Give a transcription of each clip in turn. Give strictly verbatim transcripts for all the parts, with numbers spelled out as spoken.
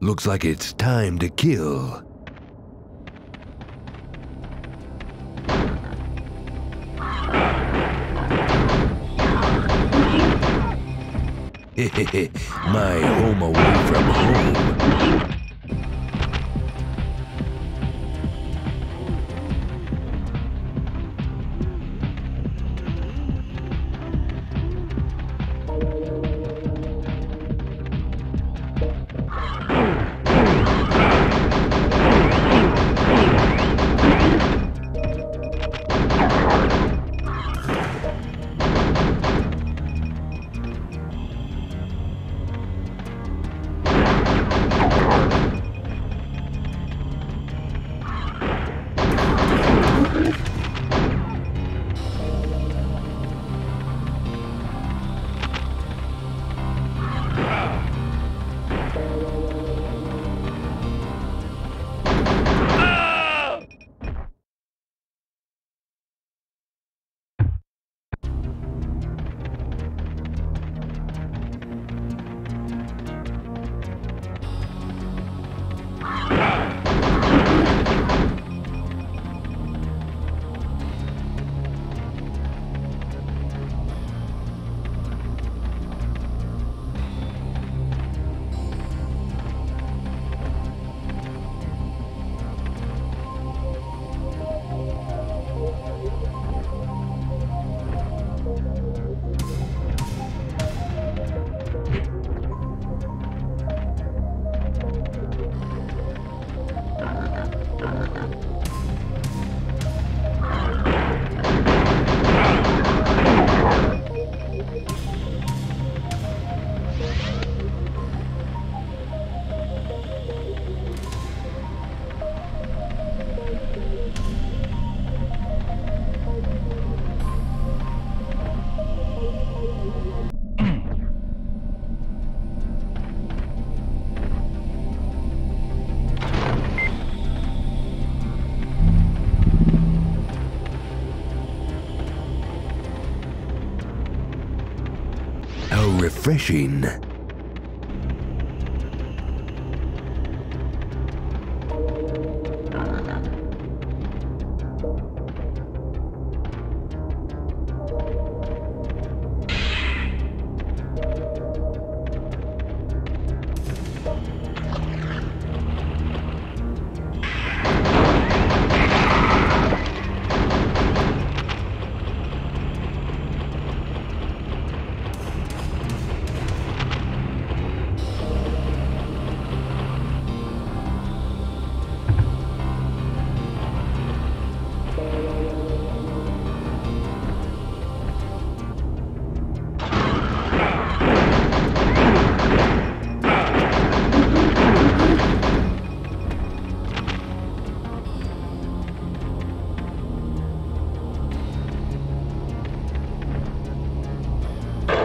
Looks like it's time to kill. My home away from home. Refreshing.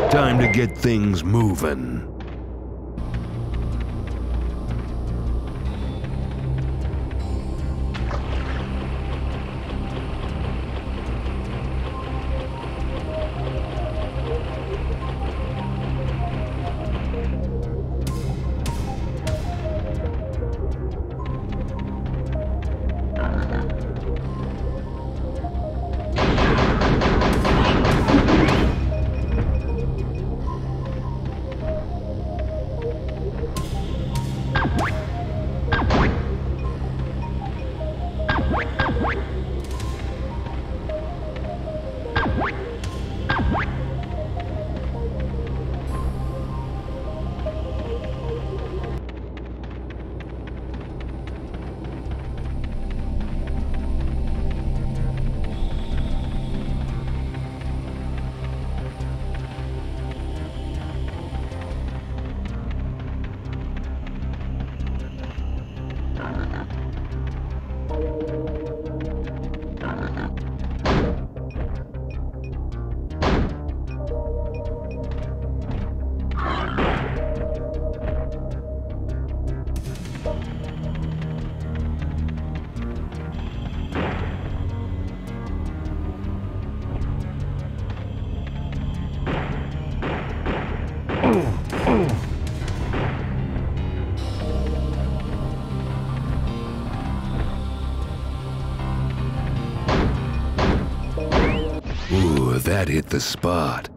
Time to get things moving. that hit the spot.